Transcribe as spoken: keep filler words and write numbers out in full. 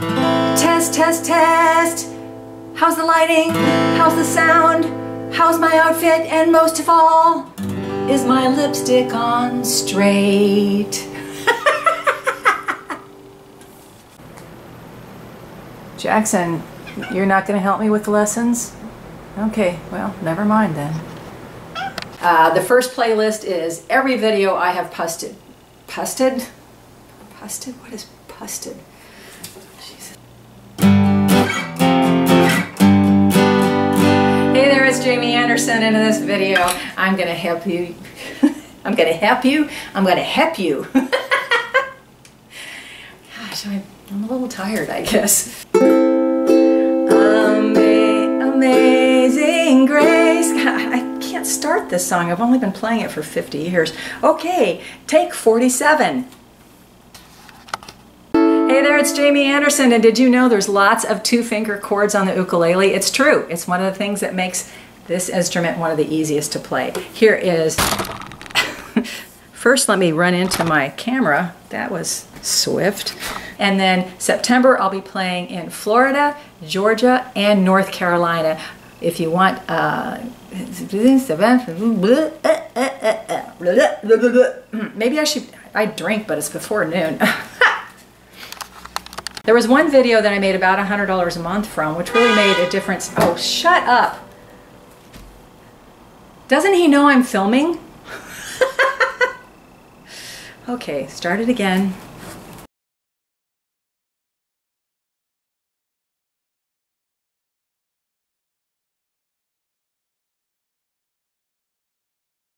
Test, test, test. How's the lighting? How's the sound? How's my outfit? And most of all, is my lipstick on straight? Jackson, you're not going to help me with the lessons? Okay, well, never mind then. Uh, the first playlist is every video I have pusted. Pusted? Pusted? What is pusted? Jesus. Hey there, it's Jamie Anderson, and in this video, I'm going to help you. I'm going to help you. I'm going to help you. Gosh, I'm, I'm a little tired, I guess. Amazing Grace. I can't start this song. I've only been playing it for fifty years. Okay, take forty-seven. Hey there, it's Jamie Anderson, and did you know there's lots of two-finger chords on the ukulele? It's true. It's one of the things that makes this instrument one of the easiest to play. Here is... First, let me run into my camera. That was swift. And then September, I'll be playing in Florida, Georgia, and North Carolina. If you want, uh, maybe I should, I drink, but it's before noon. There was one video that I made about one hundred dollars a month from, which really made a difference. Oh, shut up. Doesn't he know I'm filming? Okay, start it again.